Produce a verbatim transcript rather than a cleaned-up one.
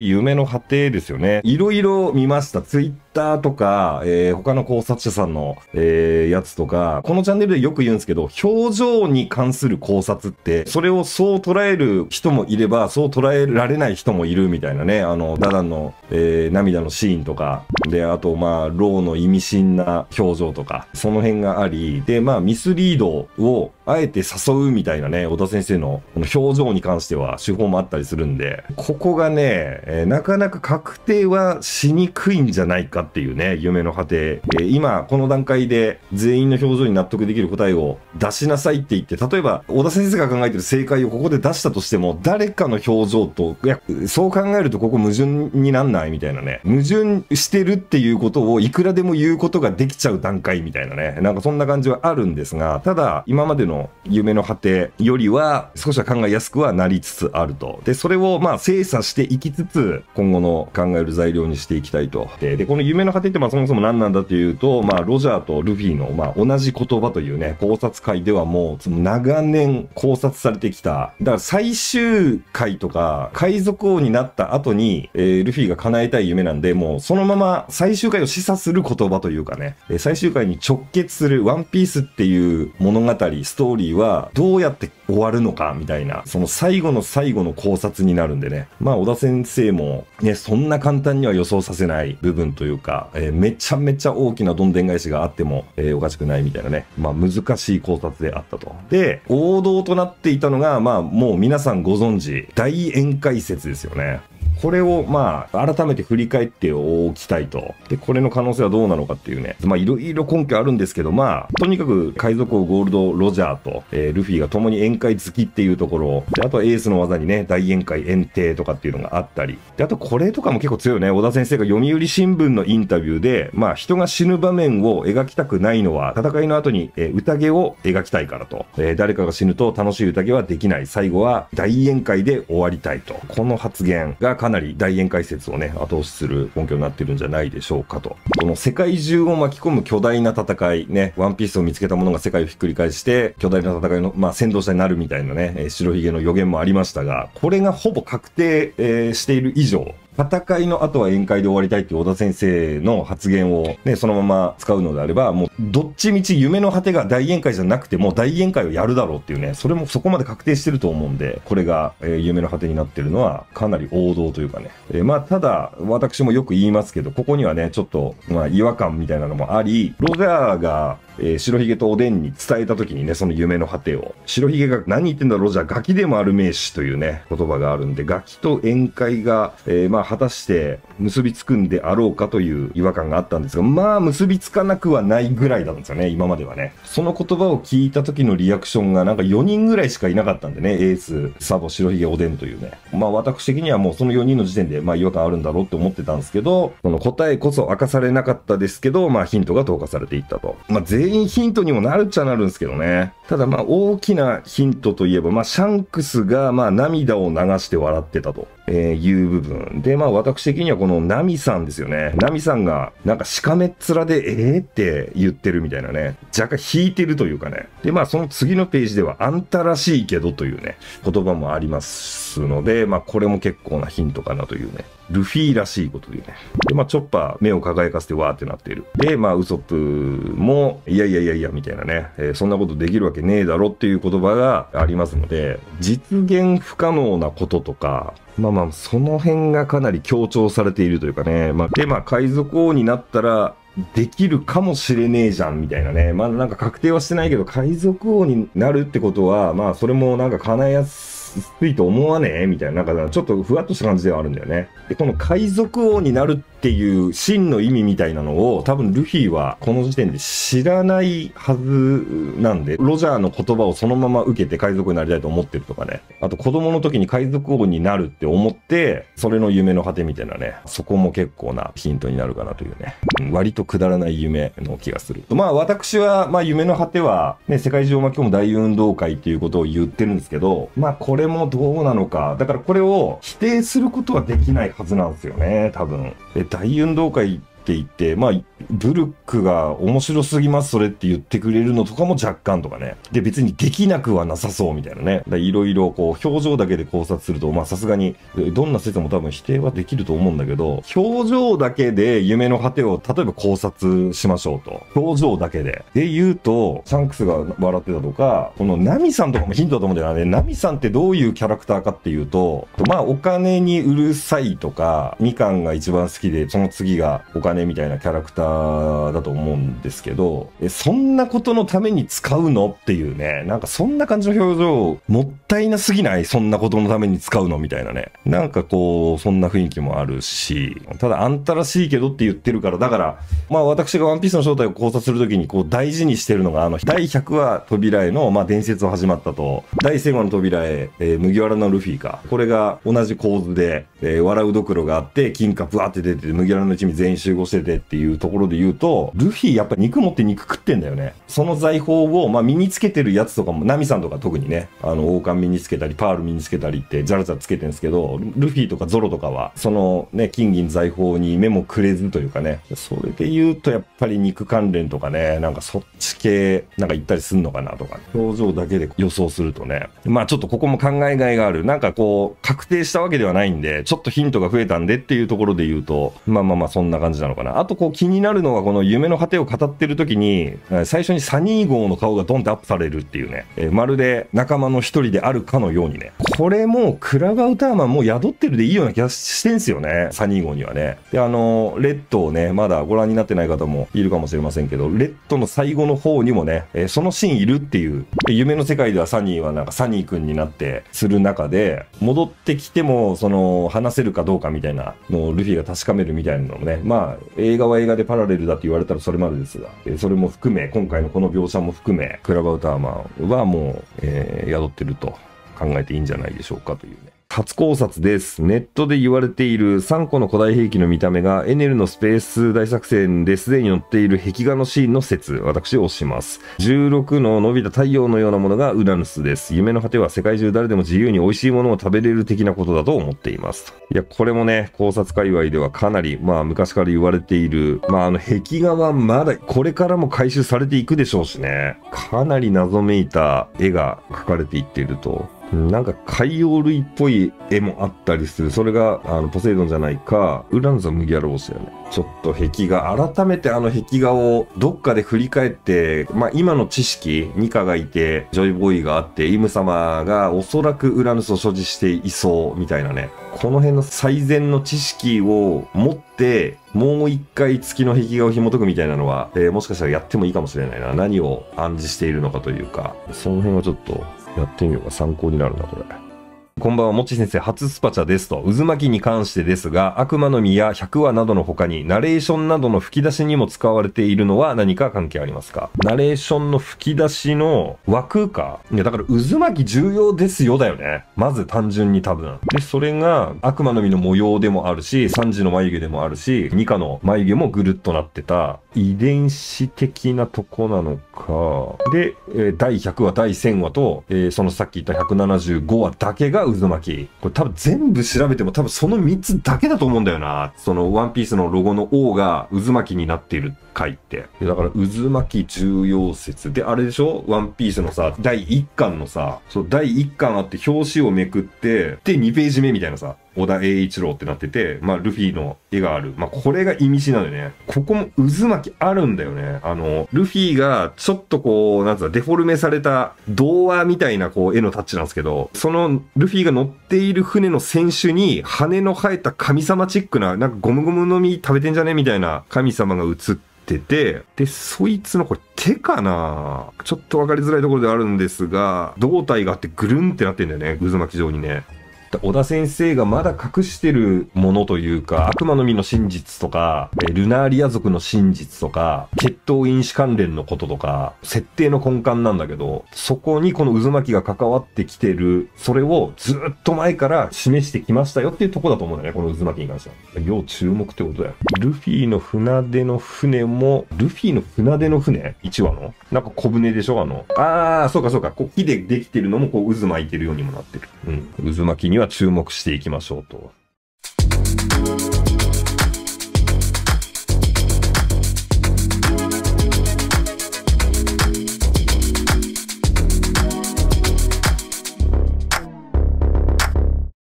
夢の果てですよね。いろいろ見ました。ツイッターとか、えー、他の考察者さんの、えー、やつとか、このチャンネルでよく言うんですけど、表情に関する考察って、それをそう捉える人もいれば、そう捉えられない人もいるみたいなね、あの、ダダンの、えー、涙のシーンとか、で、あと、まあ、ローの意味深な表情とか、その辺があり、で、まあ、ミスリードをあえて誘うみたいなね、小田先生のこの表情に関しては手法もあったりするんで、ここがね、えー、なかなか確定はしにくいんじゃないかっていうね、夢の果て、えー、今この段階で全員の表情に納得できる答えを出しなさいって言って、例えば小田先生が考えてる正解をここで出したとしても、誰かの表情と、いやそう考えるとここ矛盾になんないみたいなね、矛盾してるっていうことをいくらでも言うことができちゃう段階みたいなね、なんかそんな感じはあるんですが、ただ今までの夢の果てよりは少しは考えやすくはなりつつあると。でそれをまあ精査していきつつ、今後の考える材料にしていきたいと。で、でこの夢の果てってまあそもそも何なんだというと、まあ、ロジャーとルフィのまあ同じ言葉というね、考察会ではもう長年考察されてきた。だから最終回とか、海賊王になった後に、えー、ルフィが叶えたい夢なんで、もうそのまま最終回を示唆する言葉というかね、最終回に直結するワンピースっていう物語、ストーリーはどうやって終わるのかみたいな、その最後の最後の考察になるんでね。まあ、小田先生もね、そんな簡単には予想させない部分というか、えー、めちゃめちゃ大きなどんでん返しがあっても、えー、おかしくないみたいなね、まあ、難しい考察であったと。で、王道となっていたのが、まあ、もう皆さんご存知、大宴会説ですよね。これをまあ改めて振り返っておきたいと。で、これの可能性はどうなのかっていうね。まあいろいろ根拠あるんですけど、まあとにかく海賊王ゴールド・ロジャーと、えー、ルフィが共に宴会好きっていうところで、あとはエースの技にね、大宴会宴帝とかっていうのがあったり。で、あとこれとかも結構強いよね。小田先生が読売新聞のインタビューで、まあ人が死ぬ場面を描きたくないのは、戦いの後に、えー、宴を描きたいからと、えー。誰かが死ぬと楽しい宴はできない。最後は大宴会で終わりたいと。この発言がかなり大宴会説をね、後押しする根拠になってるんじゃないでしょうかと。この世界中を巻き込む巨大な戦いね、ワンピースを見つけたものが世界をひっくり返して、巨大な戦いの、まあ、先導者になるみたいなね、えー、白ひげの予言もありましたが、これがほぼ確定、えー、している以上、戦いの後は宴会で終わりたいっていう小田先生の発言をね、そのまま使うのであれば、もうどっちみち夢の果てが大宴会じゃなくても大宴会をやるだろうっていうね、それもそこまで確定してると思うんで、これが、えー、夢の果てになってるのはかなり王道というかね。えー、まあただ、私もよく言いますけど、ここにはね、ちょっとまあ違和感みたいなのもあり、ロジャーが、えー、白ひげとおでんに伝えた時にね、その夢の果てを。白ひげが何言ってんだろう、ロジャー、ガキでもある名詞というね、言葉があるんで、ガキと宴会が、えー、まあ果たして結びつくんであろうかという違和感があったんですが、まあ結びつかなくはないぐらいだったんですよね、今まではね。その言葉を聞いた時のリアクションがなんかよにんぐらいしかいなかったんでね、エース、サボ、白ひげ、おでんというね。まあ私的にはもうそのよにんの時点でまあ違和感あるんだろうって思ってたんですけど、その答えこそ明かされなかったですけど、まあヒントが投下されていったと。まあ全員ヒントにもなるっちゃなるんですけどね。ただまあ大きなヒントといえば、まあシャンクスがまあ涙を流して笑ってたという部分で、まあ私的にはこのナミさんですよね。ナミさんがなんかしかめっ面でええー、って言ってるみたいなね。若干引いてるというかね。でまあその次のページではあんたらしいけどというね、言葉もありますので、まあこれも結構なヒントかなというね。ルフィらしいことでね。でまあチョッパー目を輝かせてわーってなっている。でまあウソップもいやいやいやいやみたいなね、えー、そんなことできるわけねえだろっていう言葉がありますので、実現不可能なこととか、まあまあ、その辺がかなり強調されているというかね。まあ、で、まあ、海賊王になったら、できるかもしれねえじゃんみたいなね。まだなんか確定はしてないけど、海賊王になるってことは、まあ、それもなんか叶えやす低いと思わねえみたいな、なんかちょっとふわっとした感じではあるんだよね。で、この海賊王になるっていう真の意味みたいなのを多分ルフィはこの時点で知らないはずなんで、ロジャーの言葉をそのまま受けて海賊になりたいと思ってるとかね。あと子供の時に海賊王になるって思って、それの夢の果てみたいなね。そこも結構なヒントになるかなというね。割とくだらない夢の気がする。まあ私は、まあ夢の果てはね、世界中を巻き込む大運動会っていうことを言ってるんですけど、まあこれこれもどうなのか。だからこれを否定することはできないはずなんですよね、多分。で、大運動会っていて、まあ、ブルックが面白すぎます、それって言ってくれるのとかも若干とかね。で、別にできなくはなさそうみたいなね。いろいろこう、表情だけで考察すると、まあさすがに、どんな説も多分否定はできると思うんだけど、表情だけで夢の果てを、例えば考察しましょうと。表情だけで。で言うと、シャンクスが笑ってたとか、このナミさんとかもヒントだと思うんだよね。ナミさんってどういうキャラクターかっていうと、まあお金にうるさいとか、みかんが一番好きで、その次がお金みたいなキャラクターだと思うんですけど、え、そんなことのために使うのっていうね、なんかそんな感じの表情、もったいなすぎない？そんなことのために使うのみたいなね。なんかこう、そんな雰囲気もあるし、ただあんたらしいけどって言ってるから、だから、まあ私がワンピースの正体を考察するときにこう大事にしてるのが、あの、だいひゃくわ扉への、まあ伝説は始まったと、だいせんわの扉へ、えー、麦わらのルフィか。これが同じ構図で、えー、笑うどくろがあって、金貨ブワーって出てて、麦わらの一味全員集合しててっていうところで言うと、ルフィやっぱ肉持って肉食ってんだよね。その財宝を、まあ身につけてるやつとかも、ナミさんとか特にね、あの、王冠身につけたり、パール身につけたりって、ジャラジャラつけてるんですけど、ルフィとかゾロとかは、そのね、金銀財宝に目もくれずというかね、それで言うとやっぱり肉関連とかね、なんかそっち系、なんか行ったりすんのかなとか、ね、表情だけで予想するとね、まあちょっとここも考えがいがある。なんかこう、確定したわけではないんで、ちょっとヒントが増えたんでっていうところで言うと、まあまあまあそんな感じなのかな。あとこう気になるのがこの夢の果てを語ってる時に、最初にサニー号の顔がドンってアップされるっていうね、えー、まるで仲間の一人であるかのようにね。これもクラガウターマンも宿ってるでいいような気がしてんすよね。サニー号にはね。で、あのー、レッドをね、まだご覧になってない方もいるかもしれませんけど、レッドの最後の方にもね、えー、そのシーンいるっていう、夢の世界ではサニーはなんかサニー君になってする中で、戻ってきてもその話せるかどうかみたいなのをルフィが確かめるみたいなのもね、まあ映画は映画でパラレルだと言われたらそれまでですが、えー、それも含め、今回のこの描写も含め、クラガウターマンはもう、えー、宿ってると考えていいんじゃないでしょうかというね。初考察です。ネットで言われているさんこの古代兵器の見た目がエネルのスペース大作戦ですでに載っている壁画のシーンの説、私押します。じゅうろくの伸びた太陽のようなものがウラヌスです。夢の果ては世界中誰でも自由に美味しいものを食べれる的なことだと思っています。いや、これもね、考察界隈ではかなり、まあ昔から言われている、まああの壁画はまだこれからも回収されていくでしょうしね、かなり謎めいた絵が描かれていっていると。なんか海洋類っぽい絵もあったりする。それが、あの、ポセイドンじゃないか、ウラヌスは麦わら帽子だよね。ちょっと壁画、改めてあの壁画をどっかで振り返って、まあ今の知識、ニカがいて、ジョイボーイがあって、イム様がおそらくウラヌスを所持していそう、みたいなね。この辺の最善の知識を持って、もう一回月の壁画を紐解くみたいなのは、えー、もしかしたらやってもいいかもしれないな。何を暗示しているのかというか、その辺はちょっと、やってみようか。参考になるな、これ。こんばんは、もっち先生、初スパチャですと。渦巻きに関してですが、悪魔の実やひゃくわなどの他に、ナレーションなどの吹き出しにも使われているのは何か関係ありますか？ナレーションの吹き出しの枠か。いや、だから渦巻き重要ですよだよね。まず単純に多分。で、それが悪魔の実の模様でもあるし、サンジの眉毛でもあるし、ニカの眉毛もぐるっとなってた、遺伝子的なとこなのか。で、えー、だいひゃくわ、だいせんわと、えー、そのさっき言ったひゃくななじゅうごわだけが渦巻き。これ多分全部調べても多分そのみっつだけだと思うんだよな。そのワンピースのロゴの O が渦巻きになっている回って。だから渦巻き重要説。で、あれでしょ？ワンピースのさ、だいいっかんのさ、そう、だいいっかんあって表紙をめくって、で、にページめみたいなさ。小田栄一郎ってなってて、まあ、ルフィの絵がある。まあ、これが意味深なのよね。ここも渦巻きあるんだよね。あの、ルフィがちょっとこう、なんつうか、デフォルメされた童話みたいなこう、絵のタッチなんですけど、そのルフィが乗っている船の船首に、羽の生えた神様チックな、なんかゴムゴムの実食べてんじゃねみたいな神様が映って、で、そいつのこれ手かな？ちょっとわかりづらいところであるんですが、胴体があってぐるんってなってんだよね、渦巻き状にね。小田先生がまだ隠してるものというか、悪魔の実の真実とか、ルナーリア族の真実とか、血統因子関連のこととか、設定の根幹なんだけど、そこにこの渦巻きが関わってきてる、それをずっと前から示してきましたよっていうとこだと思うんだよね、この渦巻きに関しては。要注目ってことだよ。ルフィの船出の船も、ルフィの船出の船 ?いちわのなんか小舟でしょあの。あー、そうかそうか。こう木でできてるのもこう渦巻いてるようにもなってる。うん。渦巻きには注目していきましょうと。